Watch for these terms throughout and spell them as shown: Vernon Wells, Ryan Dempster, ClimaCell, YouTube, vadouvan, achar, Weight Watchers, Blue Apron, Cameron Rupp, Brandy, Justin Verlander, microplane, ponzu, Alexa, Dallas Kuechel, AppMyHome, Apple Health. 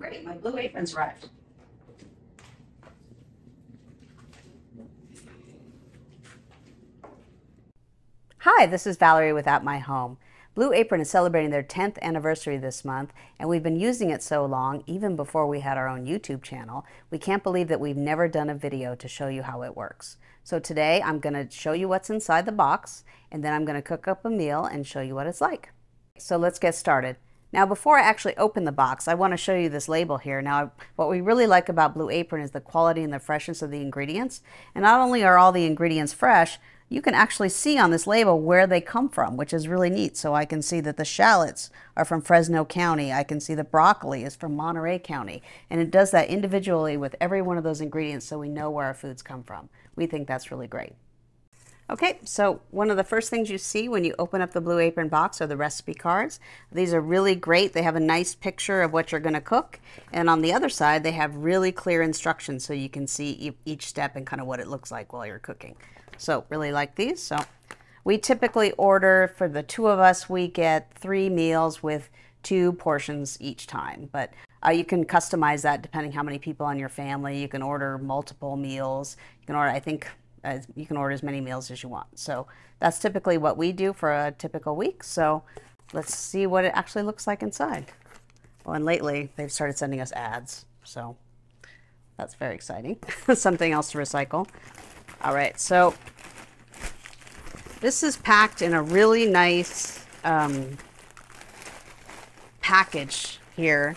ready. My blue apron's arrived. Hi, this is Valerie with AppMyHome. Blue Apron is celebrating their 10th anniversary this month, and we've been using it so long, even before we had our own YouTube channel, we can't believe that we've never done a video to show you how it works. So today I'm going to show you what's inside the box, and then I'm going to cook up a meal and show you what it's like. So let's get started. Now before I actually open the box, I want to show you this label here. Now what we really like about Blue Apron is the quality and the freshness of the ingredients. And not only are all the ingredients fresh, you can actually see on this label where they come from, which is really neat. So I can see that the shallots are from Fresno County. I can see the broccoli is from Monterey County. And it does that individually with every one of those ingredients so we know where our foods come from. We think that's really great. Okay, so one of the first things you see when you open up the Blue Apron box are the recipe cards. These are really great. They have a nice picture of what you're going to cook. And on the other side, they have really clear instructions so you can see each step and kind of what it looks like while you're cooking. So really like these. So we typically order, for the two of us, we get 3 meals with 2 portions each time. But you can customize that depending how many people on your family. You can order multiple meals. You can order, I think, you can order as many meals as you want. So that's typically what we do for a typical week. So let's see what it actually looks like inside. Well, and lately they've started sending us ads. So that's very exciting. Something else to recycle. All right, so this is packed in a really nice package here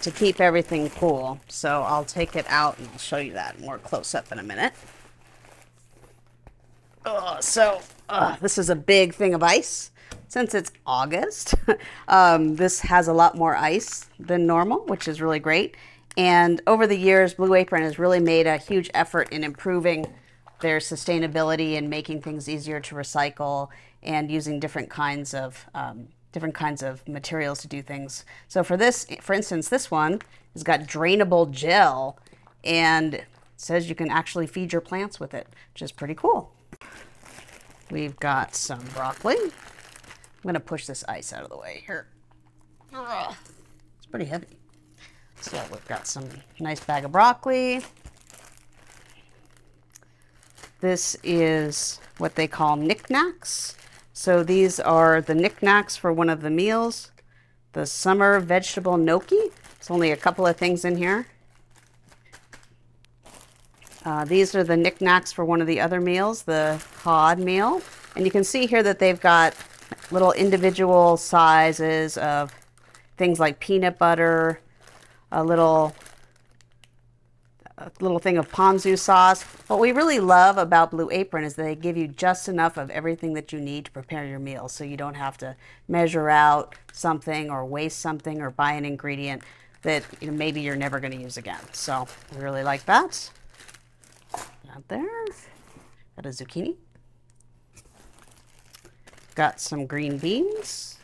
to keep everything cool. So I'll take it out and I'll show you that more close up in a minute. This is a big thing of ice. Since it's August, this has a lot more ice than normal, which is really great. And over the years, Blue Apron has really made a huge effort in improving their sustainability and making things easier to recycle and using different kinds of materials to do things. So for this, for instance, this one has got drainable gel and says you can actually feed your plants with it, which is pretty cool. We've got some broccoli. I'm going to push this ice out of the way here. Ugh, it's pretty heavy. So we've got some nice bag of broccoli. This is what they call knickknacks. So these are the knickknacks for one of the meals. The summer vegetable gnocchi. It's only a couple of things in here. These are the knickknacks for one of the other meals, the cod meal. And you can see here that they've got little individual sizes of things like peanut butter, a little thing of ponzu sauce. What we really love about Blue Apron is they give you just enough of everything that you need to prepare your meal, so you don't have to measure out something or waste something or buy an ingredient that, you know, maybe you're never going to use again. So we really like that. Out there, got a zucchini, got some green beans.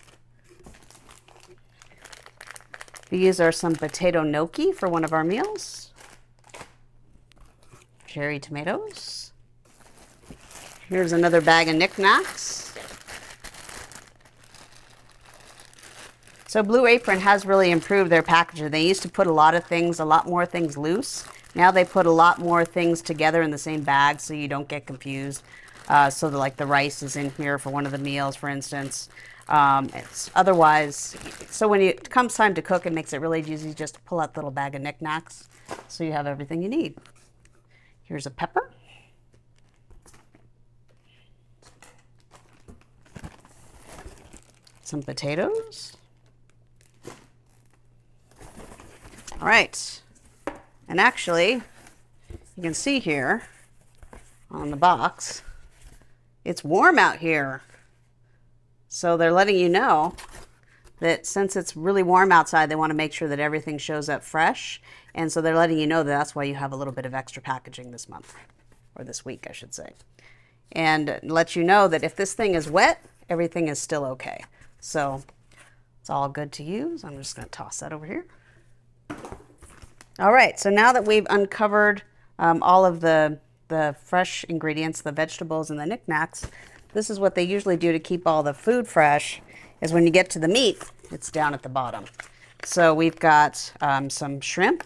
These are some potato gnocchi for one of our meals. Cherry tomatoes. Here's another bag of knickknacks. So Blue Apron has really improved their packaging. They used to put a lot more things loose. Now they put a lot more things together in the same bag so you don't get confused. So that, like, the rice is in here for one of the meals, for instance. So when it comes time to cook, it makes it really easy just to pull out the little bag of knickknacks so you have everything you need. Here's a pepper. Some potatoes. All right. And actually, you can see here on the box, it's warm out here. So they're letting you know that since it's really warm outside, they want to make sure that everything shows up fresh. And so they're letting you know that that's why you have a little bit of extra packaging this month, or this week, I should say. And let you know that if this thing is wet, everything is still okay. So it's all good to use. I'm just going to toss that over here. All right, so now that we've uncovered all of the fresh ingredients, the vegetables and the knickknacks, this is what they usually do to keep all the food fresh, is when you get to the meat, it's down at the bottom. So we've got some shrimp,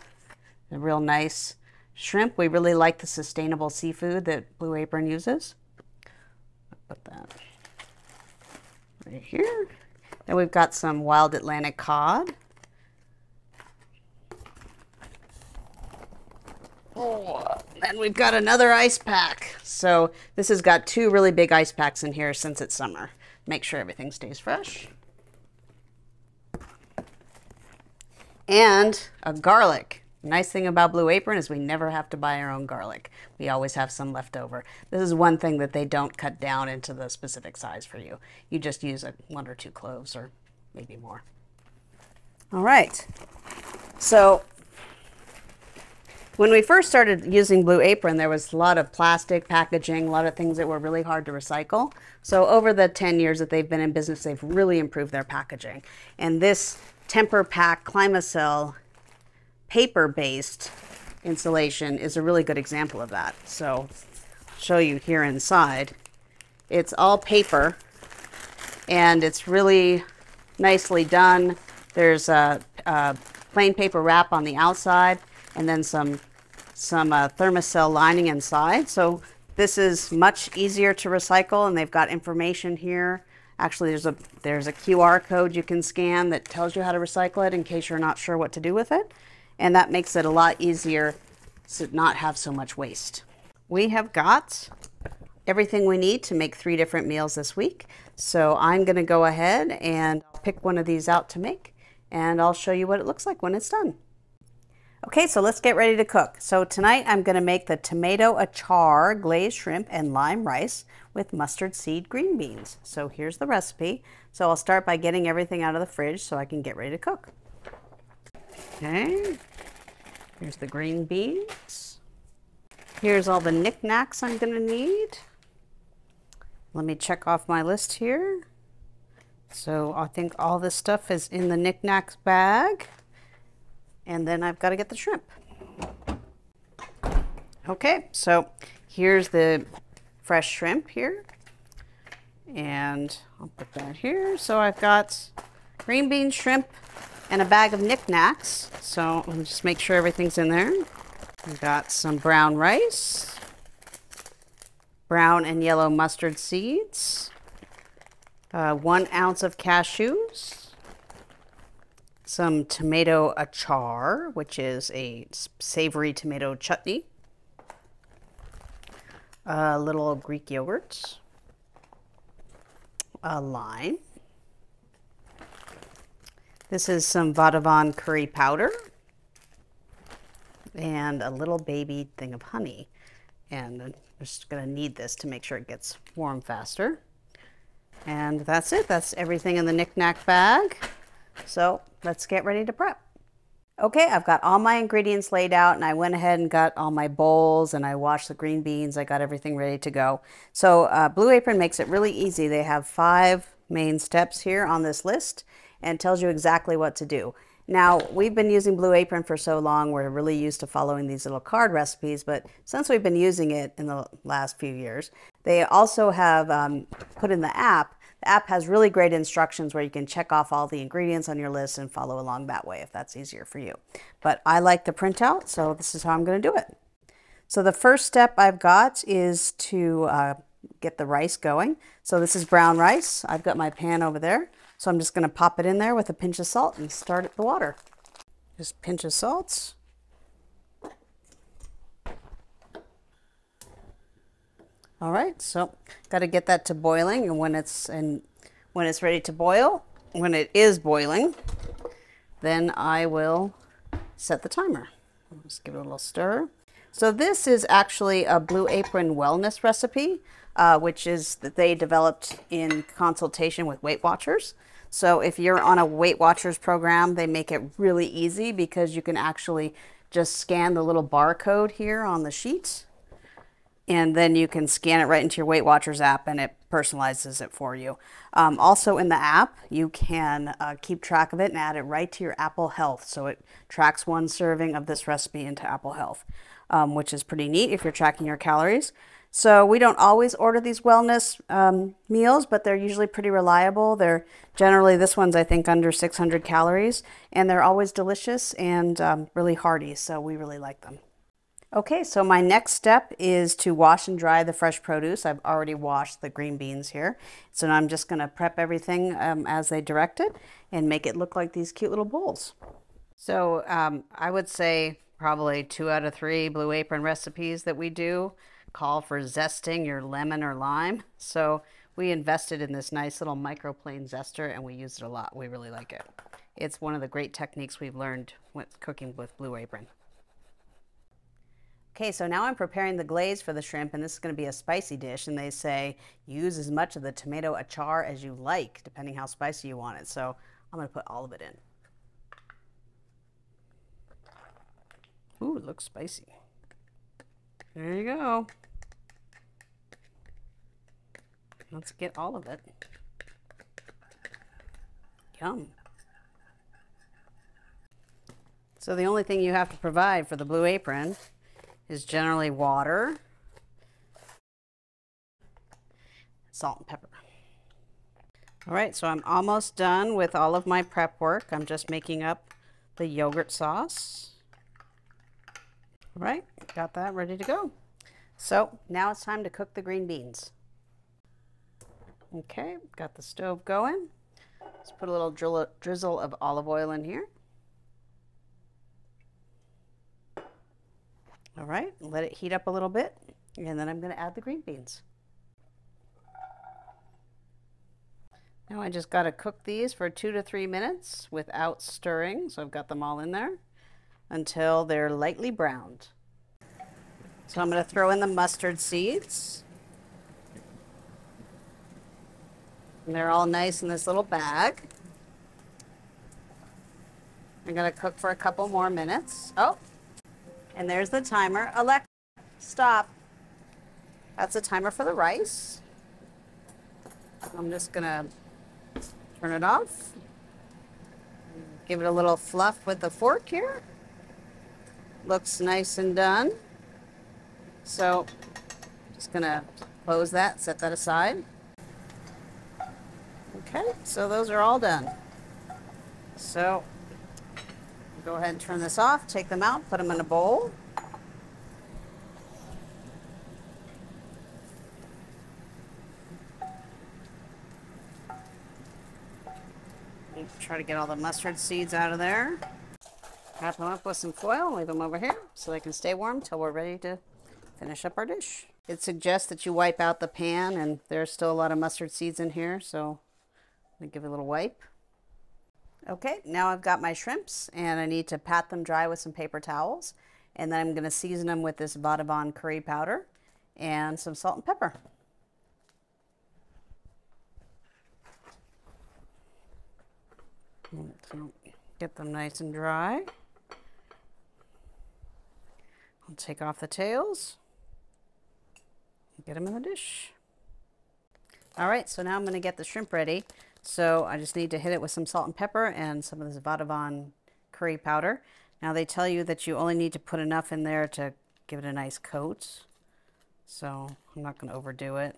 a real nice shrimp. We really like the sustainable seafood that Blue Apron uses. Put that right here. Then we've got some wild Atlantic cod. Oh, and we've got another ice pack. So this has got two really big ice packs in here since it's summer. Make sure everything stays fresh. And a garlic. The nice thing about Blue Apron is we never have to buy our own garlic. We always have some left over. This is one thing that they don't cut down into the specific size for you. You just use one or two cloves or maybe more. All right. So when we first started using Blue Apron, there was a lot of plastic packaging, a lot of things that were really hard to recycle. So over the 10 years that they've been in business, they've really improved their packaging. And this Temper Pack ClimaCell paper-based insulation is a really good example of that. So I'll show you here inside. It's all paper and it's really nicely done. There's a plain paper wrap on the outside and then some thermocell lining inside. So this is much easier to recycle and they've got information here. Actually, there's a QR code you can scan that tells you how to recycle it in case you're not sure what to do with it. And that makes it a lot easier to not have so much waste. We have got everything we need to make 3 different meals this week. So I'm going to go ahead and pick one of these out to make, and I'll show you what it looks like when it's done. Okay, so let's get ready to cook. So tonight I'm going to make the tomato achar, glazed shrimp, and lime rice with mustard seed green beans. So here's the recipe. So I'll start by getting everything out of the fridge so I can get ready to cook. Okay, here's the green beans. Here's all the knickknacks I'm going to need. Let me check off my list here. So I think all this stuff is in the knickknacks bag. And then I've got to get the shrimp. Okay, so here's the fresh shrimp here. And I'll put that here. So I've got green beans, shrimp, and a bag of knickknacks. So let me just make sure everything's in there. We've got some brown rice, brown and yellow mustard seeds, 1 ounce of cashews, some tomato achar, which is a savory tomato chutney, a little Greek yogurt, a lime. This is some vadouvan curry powder and a little baby thing of honey. And I'm just gonna knead this to make sure it gets warm faster. And that's it, that's everything in the knick-knack bag. So let's get ready to prep. Okay, I've got all my ingredients laid out and I went ahead and got all my bowls and I washed the green beans. I got everything ready to go. So Blue Apron makes it really easy. They have 5 main steps here on this list and tells you exactly what to do. Now, we've been using Blue Apron for so long, we're really used to following these little card recipes, but since we've been using it in the last few years, they also have put in the app. The app has really great instructions where you can check off all the ingredients on your list and follow along that way if that's easier for you. But I like the printout, so this is how I'm going to do it. So the first step I've got is to get the rice going. So this is brown rice. I've got my pan over there. So I'm just going to pop it in there with a pinch of salt and start at the water. Just a pinch of salt. All right, so got to get that to boiling, and when it's ready to boil, when it is boiling, then I will set the timer. I'll just give it a little stir. So this is actually a Blue Apron wellness recipe, which is that they developed in consultation with Weight Watchers. So if you're on a Weight Watchers program, they make it really easy because you can actually just scan the little barcode here on the sheet. And then you can scan it right into your Weight Watchers app and it personalizes it for you. Also in the app, you can keep track of it and add it right to your Apple Health. So it tracks 1 serving of this recipe into Apple Health, which is pretty neat if you're tracking your calories. So we don't always order these wellness meals, but they're usually pretty reliable. They're generally, this one's I think under 600 calories, and they're always delicious and really hearty, so we really like them. Okay, so my next step is to wash and dry the fresh produce. I've already washed the green beans here. So now I'm just gonna prep everything as they directed and make it look like these cute little bowls. So I would say probably 2 out of 3 Blue Apron recipes that we do call for zesting your lemon or lime. So we invested in this nice little microplane zester and we use it a lot. We really like it. It's one of the great techniques we've learned with cooking with Blue Apron. Okay, so now I'm preparing the glaze for the shrimp, and this is going to be a spicy dish, and they say use as much of the tomato achar as you like, depending how spicy you want it. So I'm going to put all of it in. Ooh, it looks spicy. There you go. Let's get all of it. Yum. So the only thing you have to provide for the Blue Apron is generally water, salt and pepper. All right, so I'm almost done with all of my prep work. I'm just making up the yogurt sauce. All right, got that ready to go. So now it's time to cook the green beans. Okay, got the stove going. Let's put a little drizzle of olive oil in here. All right, let it heat up a little bit, and then I'm going to add the green beans. Now I just got to cook these for 2 to 3 minutes without stirring, so I've got them all in there, until they're lightly browned. So I'm going to throw in the mustard seeds. And they're all nice in this little bag. I'm going to cook for a couple more minutes. Oh. And there's the timer. Alexa, stop. That's a timer for the rice. I'm just gonna turn it off. Give it a little fluff with the fork here. Looks nice and done. So just gonna close that, set that aside. Okay, so those are all done. So go ahead and turn this off, take them out, put them in a bowl. Try to get all the mustard seeds out of there. Wrap them up with some foil, leave them over here so they can stay warm till we're ready to finish up our dish. It suggests that you wipe out the pan, and there's still a lot of mustard seeds in here, so I'm gonna give it a little wipe. Okay, now I've got my shrimps, and I need to pat them dry with some paper towels, and then I'm going to season them with this vadouvan curry powder and some salt and pepper. Get them nice and dry. I'll take off the tails and get them in the dish. All right, so now I'm going to get the shrimp ready. So I just need to hit it with some salt and pepper and some of this vadouvan curry powder. Now they tell you that you only need to put enough in there to give it a nice coat. So I'm not going to overdo it.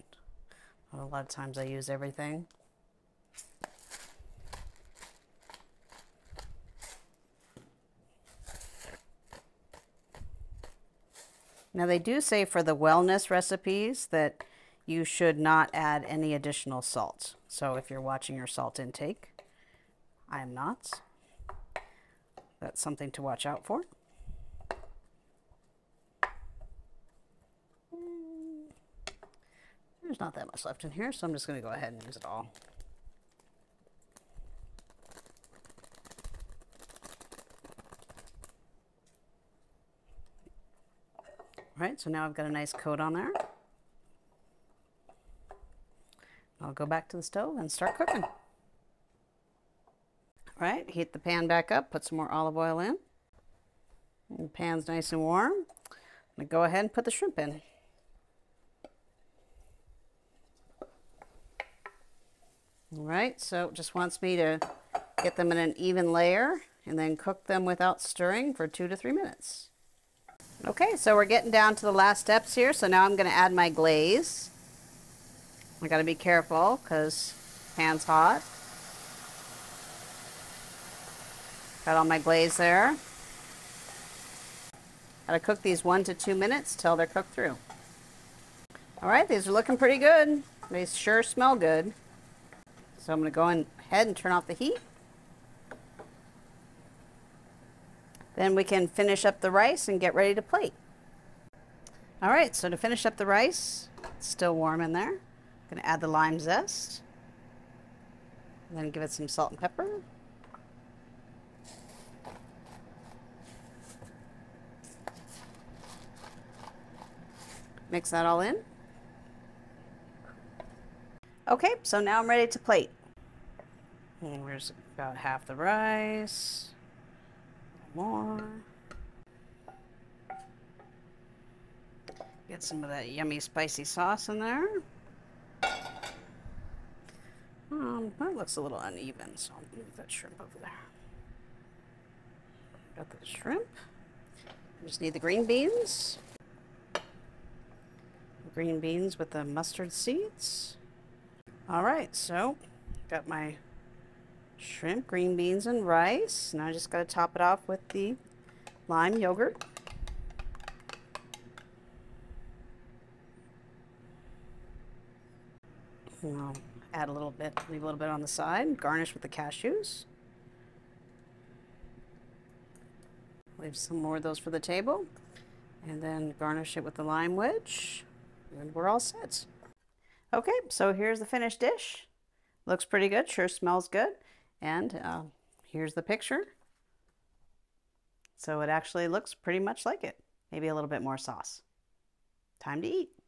A lot of times I use everything. Now they do say for the wellness recipes that you should not add any additional salt. So if you're watching your salt intake, I am not. That's something to watch out for. There's not that much left in here, so I'm just going to go ahead and use it all. All right, so now I've got a nice coat on there. I'll go back to the stove and start cooking. All right, heat the pan back up, put some more olive oil in. The pan's nice and warm. I'm gonna go ahead and put the shrimp in. All right, so it just wants me to get them in an even layer and then cook them without stirring for 2 to 3 minutes. Okay, so we're getting down to the last steps here. So now I'm going to add my glaze. I got to be careful because pan's hot. Got all my glaze there. Got to cook these 1 to 2 minutes till they're cooked through. All right, these are looking pretty good. They sure smell good. So I'm going to go ahead and turn off the heat. Then we can finish up the rice and get ready to plate. All right, so to finish up the rice, it's still warm in there. I'm going to add the lime zest. And then give it some salt and pepper. Mix that all in. Okay, so now I'm ready to plate. And where's about half the rice. More. Get some of that yummy spicy sauce in there. That looks a little uneven, so I'll move that shrimp over there. Got the shrimp. I just need the green beans. Green beans with the mustard seeds. All right, so got my shrimp, green beans, and rice. Now I just got to top it off with the lime yogurt. And I'll add a little bit, leave a little bit on the side. Garnish with the cashews. Leave some more of those for the table. And then garnish it with the lime wedge. And we're all set. Okay, so here's the finished dish. Looks pretty good, sure smells good. And here's the picture. So it actually looks pretty much like it. Maybe a little bit more sauce. Time to eat.